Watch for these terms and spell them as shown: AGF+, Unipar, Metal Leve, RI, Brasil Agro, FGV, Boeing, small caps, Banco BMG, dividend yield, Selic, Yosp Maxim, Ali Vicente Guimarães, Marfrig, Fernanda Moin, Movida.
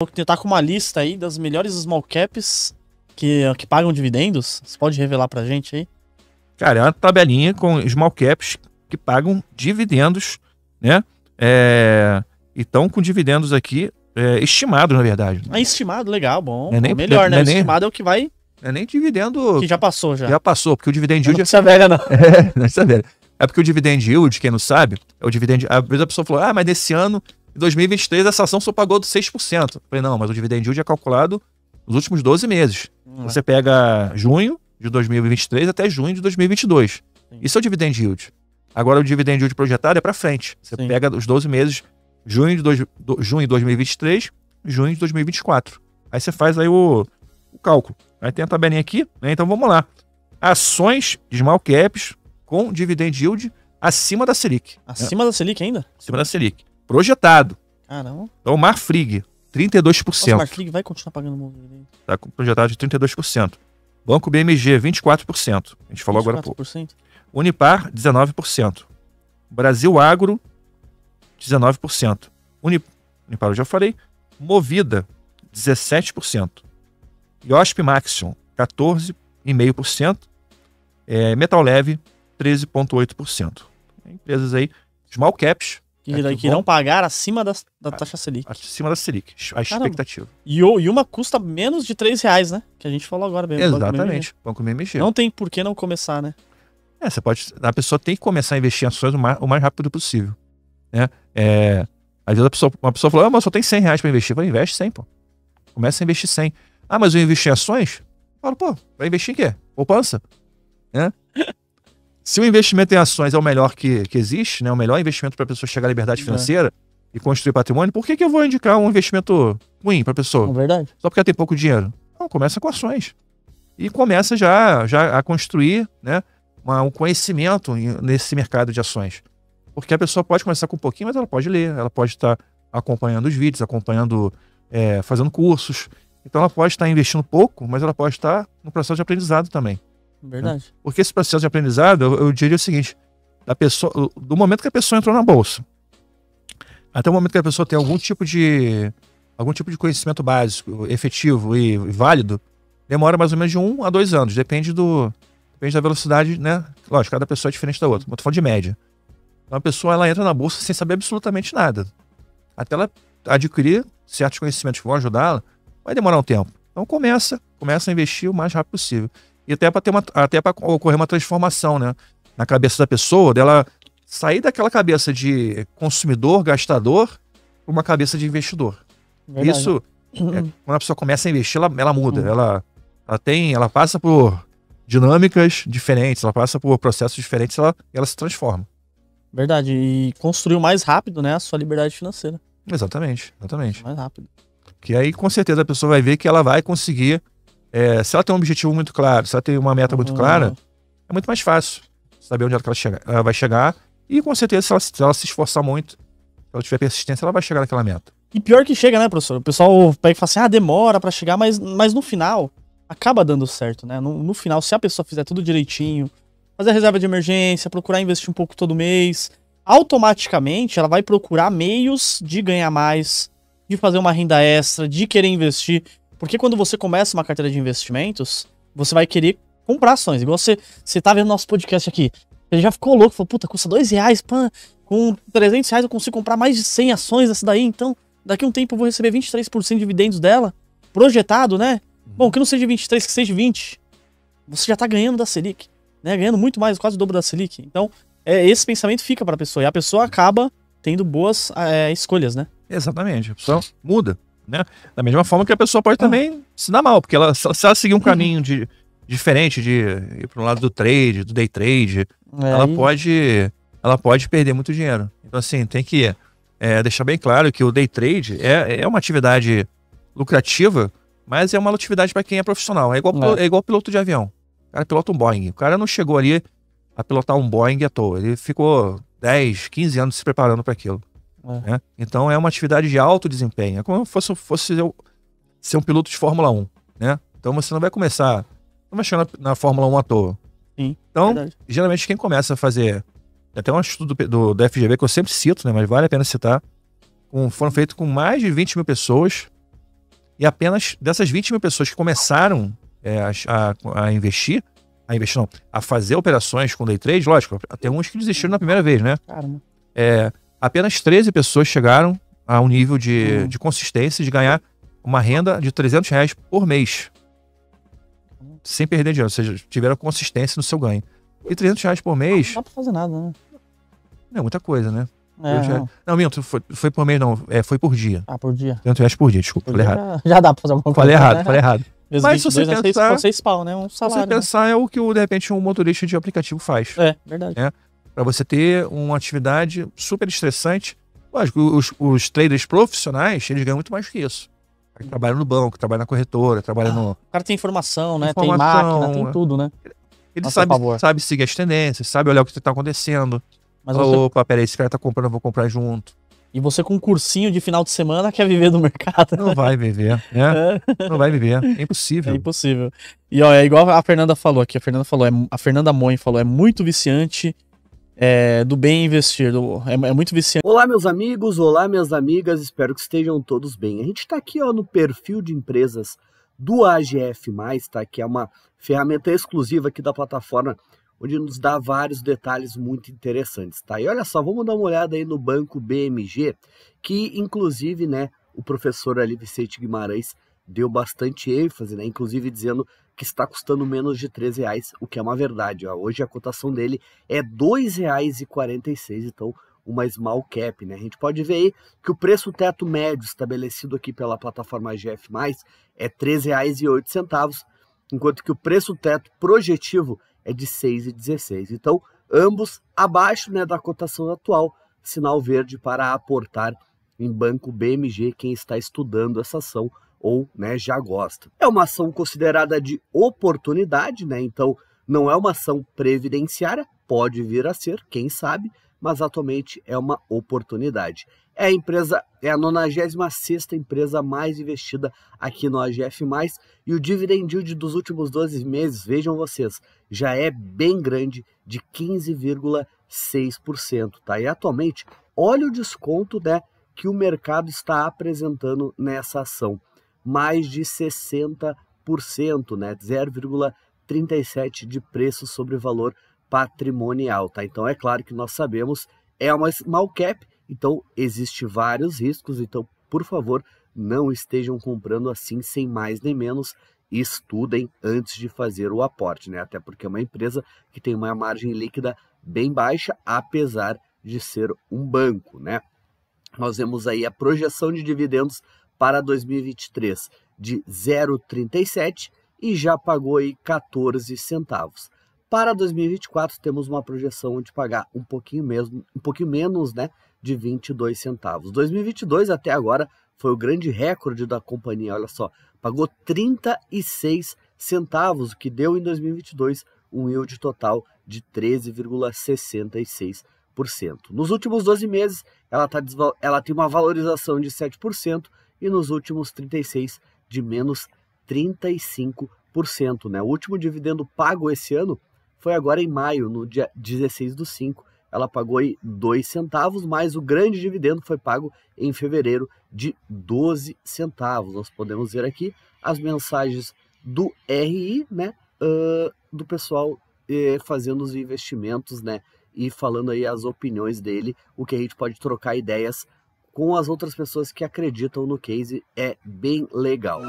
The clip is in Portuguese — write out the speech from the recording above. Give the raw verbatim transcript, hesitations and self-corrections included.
Você tá com uma lista aí das melhores small caps que, que pagam dividendos? Você pode revelar pra gente aí? Cara, é uma tabelinha com small caps que pagam dividendos, né? É... Então, com dividendos aqui, é, estimado, na verdade. Ah, estimado, legal, bom. É nem, melhor, é, né? É nem, estimado é o que vai... É nem dividendo... Que já passou, já. Já passou, porque o dividend yield... Não precisa velha, não. É, não precisa velha. É porque o dividend yield, quem não sabe, é o dividend... Às vezes a pessoa falou, ah, mas nesse ano... Em dois mil e vinte e três, essa ação só pagou seis por cento. Eu falei, não, mas o dividend yield é calculado nos últimos doze meses. Hum. Você pega junho de dois mil e vinte e três até junho de dois mil e vinte e dois. Sim. Isso é o dividend yield. Agora, o dividend yield projetado é para frente. Você Sim. pega os doze meses, junho de, dois, do, junho de dois mil e vinte e três, junho de dois mil e vinte e quatro. Aí você faz aí o, o cálculo. Aí tem a tabelinha aqui, né? Então vamos lá. Ações de small caps com dividend yield acima da Selic. Acima é. da Selic ainda? Acima da Selic. Projetado. Caramba. Então, Marfrig, trinta e dois por cento. Nossa, o Marfrig vai continuar pagando o dividendo. Tá com projetado de trinta e dois por cento. Banco B M G, vinte e quatro por cento. A gente falou vinte e quatro por cento. Agora há pouco. Unipar, dezenove por cento. Brasil Agro, dezenove por cento. Unip... Unipar, eu já falei. Movida, dezessete por cento. Yosp Maxim, quatorze vírgula cinco por cento. É, Metal Leve, treze vírgula oito por cento. Empresas aí, small caps. É que irão pagar acima da, da taxa Selic. Acima da Selic, a Caramba. expectativa. E, e uma custa menos de três reais, né? Que a gente falou agora mesmo. Exatamente, Banco B M G. Não tem por que não começar, né? É, você pode... A pessoa tem que começar a investir em ações o mais, o mais rápido possível, né? É, às vezes a pessoa, uma pessoa fala, ah, mas só tem cem reais para investir. Eu falo, investe cem, pô. Começa a investir cem. Ah, mas eu investi em ações? Eu falo, pô, vai investir em quê? Poupança, né? Se o investimento em ações é o melhor que, que existe, né, o melhor investimento para a pessoa chegar à liberdade financeira é. e construir patrimônio, por que, que eu vou indicar um investimento ruim para a pessoa? É verdade. Só porque ela tem pouco dinheiro. Não, começa com ações. E começa já, já a construir, né, uma, um conhecimento nesse mercado de ações. Porque a pessoa pode começar com um pouquinho, mas ela pode ler, ela pode estar acompanhando os vídeos, acompanhando, é, fazendo cursos. Então ela pode estar investindo pouco, mas ela pode estar no processo de aprendizado também. Verdade. Porque esse processo de aprendizado, eu, eu diria o seguinte, da pessoa, do momento que a pessoa entrou na bolsa, até o momento que a pessoa tem algum tipo de, algum tipo de conhecimento básico, efetivo e, e válido, demora mais ou menos de um a dois anos, depende do, depende da velocidade, né? Lógico, cada pessoa é diferente da outra, mas eu tô falando de média. Então a pessoa, ela entra na bolsa sem saber absolutamente nada. Até ela adquirir certos conhecimentos que vão ajudá-la, vai demorar um tempo. Então começa, começa a investir o mais rápido possível. E até para ter uma, até para ocorrer uma transformação, né, na cabeça da pessoa, dela sair daquela cabeça de consumidor, gastador, para uma cabeça de investidor. Verdade. Isso, é, quando a pessoa começa a investir, ela, ela muda, uhum. ela, ela tem, ela passa por dinâmicas diferentes, ela passa por processos diferentes, ela, ela se transforma. Verdade. E construiu mais rápido, né, a sua liberdade financeira. Exatamente, exatamente. Mais rápido. Que aí com certeza a pessoa vai ver que ela vai conseguir. É, se ela tem um objetivo muito claro, se ela tem uma meta uhum. muito clara, é muito mais fácil saber onde ela, chega, ela vai chegar. E com certeza, se ela, se ela se esforçar muito, se ela tiver persistência, ela vai chegar naquela meta. E pior que chega, né, professor? O pessoal pega e fala assim, ah, demora pra chegar, mas, mas no final acaba dando certo, né? No, no final, se a pessoa fizer tudo direitinho, fazer a reserva de emergência, procurar investir um pouco todo mês, automaticamente ela vai procurar meios de ganhar mais, de fazer uma renda extra, de querer investir. Porque quando você começa uma carteira de investimentos, você vai querer comprar ações. Igual você, você tá vendo nosso podcast aqui. Ele já ficou louco, falou, puta, custa dois reais, pã, com trezentos reais eu consigo comprar mais de cem ações dessa daí, então daqui a um tempo eu vou receber vinte e três por cento de dividendos dela, projetado, né? Bom, que não seja de vinte e três, que seja de vinte. Você já tá ganhando da Selic, né? Ganhando muito mais, quase o dobro da Selic. Então, é, esse pensamento fica para a pessoa, e a pessoa acaba tendo boas é, escolhas, né? Exatamente, a pessoa muda. Né? Da mesma forma que a pessoa pode também se dar mal, porque ela, se ela seguir um caminho de, diferente de ir para um lado do trade, do day trade, é, ela, pode, ela pode perder muito dinheiro. Então assim, tem que é, deixar bem claro que o day trade é, é uma atividade lucrativa, mas é uma atividade para quem é profissional. É igual, é. é igual piloto de avião. O cara pilota um Boeing. O cara não chegou ali a pilotar um Boeing à toa. Ele ficou dez, quinze anos se preparando para aquilo. É. Né? Então é uma atividade de alto desempenho. É como se fosse, fosse eu ser um piloto de Fórmula um, né? Então você não vai começar, não vai chegar na, na Fórmula um à toa. Sim, então, verdade. Geralmente quem começa a fazer, até um estudo do, do, do F G V que eu sempre cito, né? Mas vale a pena citar, um, foram feitos com mais de vinte mil pessoas, E apenas dessas vinte mil pessoas que começaram é, a, a, a investir, a investir não, a fazer operações com day trade, lógico, até uns que desistiram na primeira vez, né? Caramba. É, apenas treze pessoas chegaram a um nível de, hum. de consistência de ganhar uma renda de trezentos reais por mês. Sem perder dinheiro, ou seja, tiveram consistência no seu ganho. E trezentos reais por mês... Não dá pra fazer nada, né? Não é muita coisa, né? É, não. não, minto, foi, foi por mês não, é, foi por dia. Ah, por dia. trezentos reais por dia, desculpa, por falei dia errado. Já, já dá pra fazer alguma falei coisa. Errado, né? Falei errado, falei errado. Mas se você pensar... Seis, seis pau, né? Um salário, se você pensar, né? É o que, de repente, um motorista de aplicativo faz. É, verdade. Né? Pra você ter uma atividade super estressante. Lógico, os, os traders profissionais, eles ganham muito mais que isso. Trabalha no banco, trabalha na corretora, trabalha ah, no... O cara tem informação, né? Informação, tem máquina, tem tudo, né? Ele Nossa, sabe, sabe seguir as tendências, sabe olhar o que tá acontecendo. Mas você... Opa, peraí, esse cara tá comprando, eu vou comprar junto. E você com um cursinho de final de semana quer viver do mercado, né? Não vai viver, né? É. Não vai viver, é impossível. É impossível. E ó, é igual a Fernanda falou aqui, a Fernanda falou, é, a Fernanda Moin falou, é muito viciante... É, do bem investir, do, é, é muito viciante. Olá meus amigos, olá minhas amigas, espero que estejam todos bem. A gente está aqui ó, no perfil de empresas do A G F mais, tá? Que é uma ferramenta exclusiva aqui da plataforma, onde nos dá vários detalhes muito interessantes. Tá? E olha só, vamos dar uma olhada aí no Banco B M G, que inclusive né, o professor Ali Vicente Guimarães deu bastante ênfase, né? Inclusive dizendo que está custando menos de treze reais, o que é uma verdade. Ó. Hoje a cotação dele é dois reais e quarenta e seis centavos, então uma small cap. Né? A gente pode ver aí que o preço teto médio estabelecido aqui pela plataforma A G F mais, é treze reais e oito centavos, enquanto que o preço teto projetivo é de seis reais e dezesseis centavos. Então, ambos abaixo né, da cotação atual, sinal verde para aportar em Banco B M G, quem está estudando essa ação, ou né, já gosta. É uma ação considerada de oportunidade, né? Então não é uma ação previdenciária, pode vir a ser, quem sabe, mas atualmente é uma oportunidade. É a empresa, é a nonagésima sexta empresa mais investida aqui no A G F mais, e o dividend yield dos últimos doze meses, vejam vocês, já é bem grande, de quinze vírgula seis por cento. Tá? E atualmente, olha o desconto né, que o mercado está apresentando nessa ação. Mais de sessenta por cento, né? zero vírgula trinta e sete de preço sobre valor patrimonial, tá? Então é claro que nós sabemos, é uma small cap, então existe vários riscos, então por favor, não estejam comprando assim sem mais nem menos, estudem antes de fazer o aporte, né? Até porque é uma empresa que tem uma margem líquida bem baixa, apesar de ser um banco, né? Nós vemos aí a projeção de dividendos para dois mil e vinte e três de zero vírgula trinta e sete e já pagou aí quatorze centavos. Para dois mil e vinte e quatro temos uma projeção de pagar um pouquinho mesmo, um pouquinho menos, né, de vinte e dois centavos. dois mil e vinte e dois até agora foi o grande recorde da companhia, olha só, pagou trinta e seis centavos, o que deu em dois mil e vinte e dois um yield total de treze vírgula sessenta e seis por cento. Nos últimos doze meses, ela, tá, ela tem uma valorização de sete por cento e nos últimos trinta e seis de menos trinta e cinco por cento. Né? O último dividendo pago esse ano foi agora em maio, no dia dezesseis do cinco. Ela pagou aí dois centavos, mas o grande dividendo foi pago em fevereiro de doze centavos. Nós podemos ver aqui as mensagens do R I, né? uh, do pessoal uh, fazendo os investimentos, né? E falando aí as opiniões dele, o que a gente pode trocar ideias com as outras pessoas que acreditam no case é bem legal.